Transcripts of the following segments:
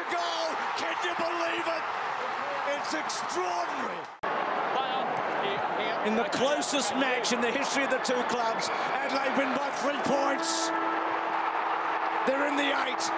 to goal. Can you believe it? It's extraordinary. In the closest match in the history of the two clubs, Adelaide win by 3 points. They're in the 8.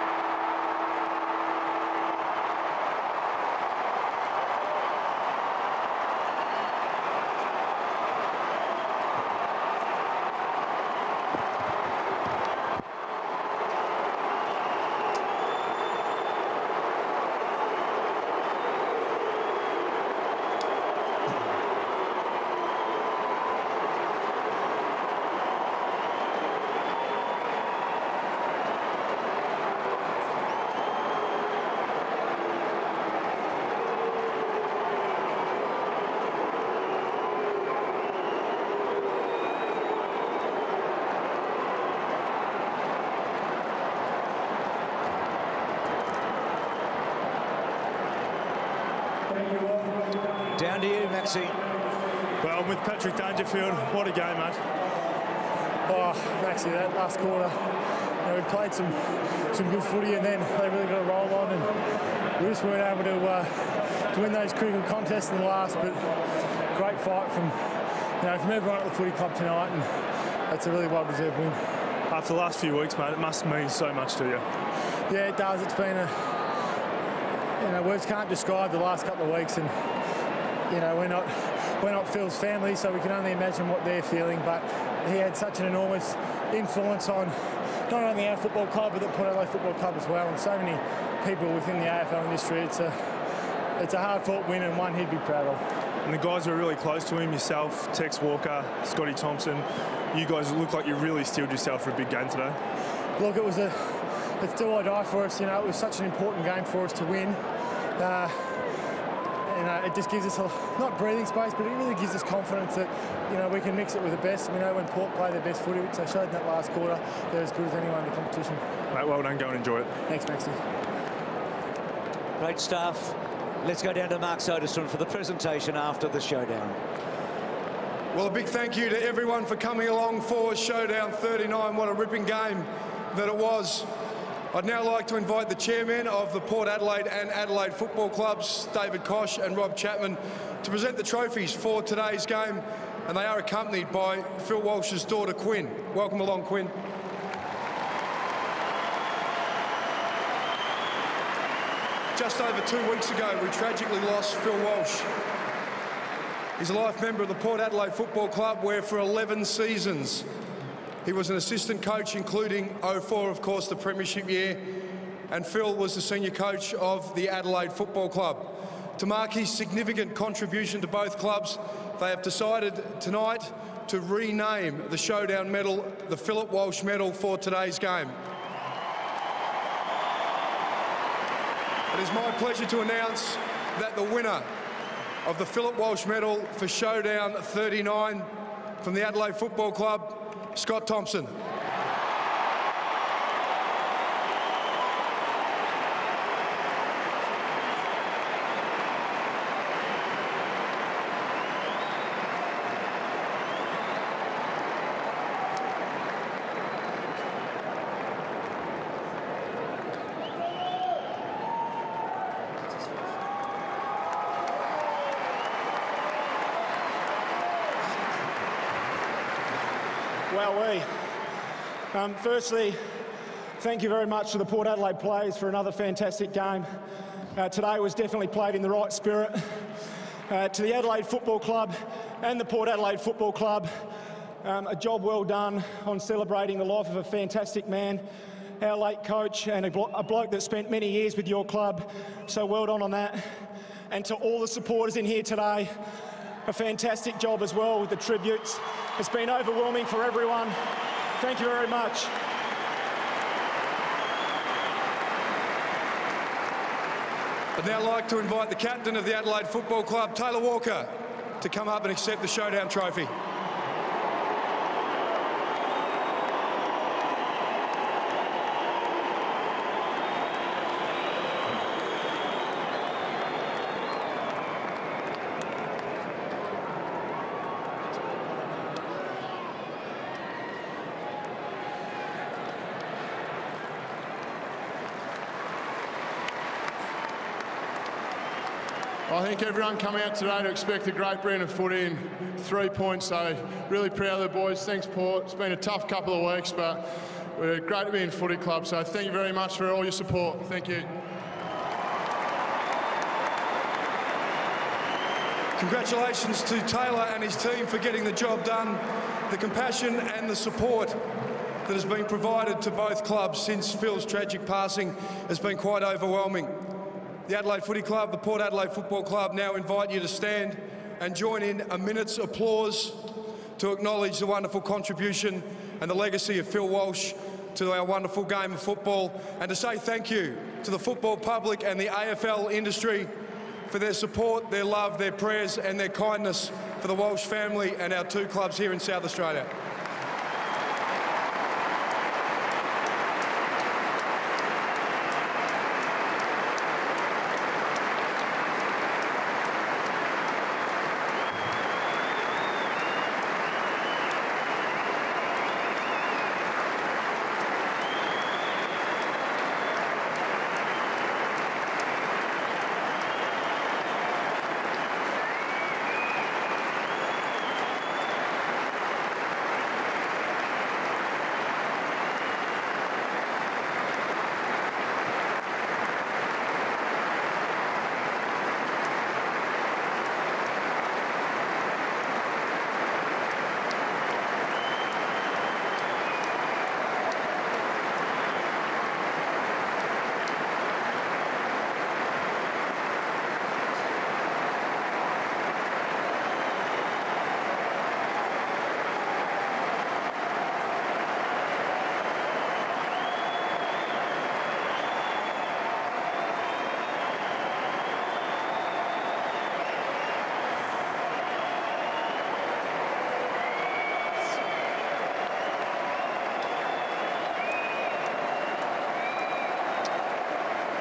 Down to you, Maxie. Well, with Patrick Dangerfield, what a game, mate. Oh, Maxie, that last quarter, you know, we played some good footy, and then they really got a roll on, and we just weren't able to win those critical contests in the last. But great fight from everyone at the footy club tonight, and that's a really well-deserved win. After the last few weeks, mate, it must mean so much to you. Yeah, it does. It's been words can't describe the last couple of weeks, and you know, we're not Phil's family, so we can only imagine what they're feeling. But he had such an enormous influence on not only our football club, but the Port Adelaide Football Club as well, and so many people within the AFL industry. It's a hard-fought win, and one he'd be proud of. And the guys who are really close to him, yourself, Tex Walker, Scotty Thompson, you guys look like you really steeled yourself for a big game today. Look, it's do or die for us. You know, it was such an important game for us to win. It just gives us not breathing space, but it really gives us confidence that, you know, we can mix it with the best. We know when Port play their best footy, which they showed in that last quarter, they're as good as anyone in the competition. Mate, well done. Go and enjoy it. Thanks, Maxie. Great stuff. Let's go down to Mark Soderson for the presentation after the showdown. Well, a big thank you to everyone for coming along for Showdown 39. What a ripping game that it was. I'd now like to invite the chairmen of the Port Adelaide and Adelaide Football Clubs, David Koch and Rob Chapman, to present the trophies for today's game, and they are accompanied by Phil Walsh's daughter, Quinn. Welcome along, Quinn. Just over 2 weeks ago, we tragically lost Phil Walsh. He's a life member of the Port Adelaide Football Club, where for 11 seasons, he was an assistant coach, including 04, of course, the premiership year, and Phil was the senior coach of the Adelaide Football Club. To mark his significant contribution to both clubs, they have decided tonight to rename the Showdown Medal the Philip Walsh Medal for today's game. It is my pleasure to announce that the winner of the Philip Walsh Medal for Showdown 39 from the Adelaide Football Club, Scott Thompson. Firstly, thank you very much to the Port Adelaide players for another fantastic game. Today was definitely played in the right spirit. To the Adelaide Football Club and the Port Adelaide Football Club, a job well done on celebrating the life of a fantastic man, our late coach, and a bloke that spent many years with your club. So well done on that. And to all the supporters in here today, a fantastic job as well with the tributes. It's been overwhelming for everyone. Thank you very much. I'd now like to invite the captain of the Adelaide Football Club, Taylor Walker, to come up and accept the Showdown trophy. I think everyone come out today to expect a great brand of footy and 3 points, so really proud of the boys. Thanks, Port. It's been a tough couple of weeks, but we're great to be in footy club, so thank you very much for all your support. Thank you. Congratulations to Taylor and his team for getting the job done. The compassion and the support that has been provided to both clubs since Phil's tragic passing has been quite overwhelming. The Adelaide Footy Club, the Port Adelaide Football Club now invite you to stand and join in a minute's applause to acknowledge the wonderful contribution and the legacy of Phil Walsh to our wonderful game of football, and to say thank you to the football public and the AFL industry for their support, their love, their prayers and their kindness for the Walsh family and our two clubs here in South Australia.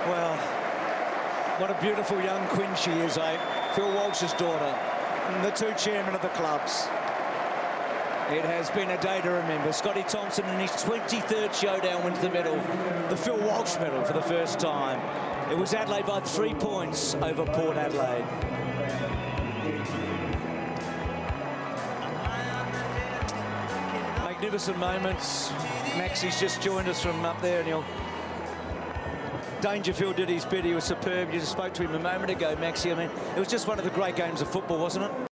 Well, what a beautiful young Quinn she is, eh? Phil Walsh's daughter, and the two chairmen of the clubs. It has been a day to remember. Scotty Thompson in his 23rd showdown wins the medal, the Phil Walsh medal for the first time. It was Adelaide by 3 points over Port Adelaide. Magnificent moments. Maxie's just joined us from up there, and he'll... Dangerfield did his bit, he was superb. You just spoke to him a moment ago, Maxie. I mean, it was just one of the great games of football, wasn't it?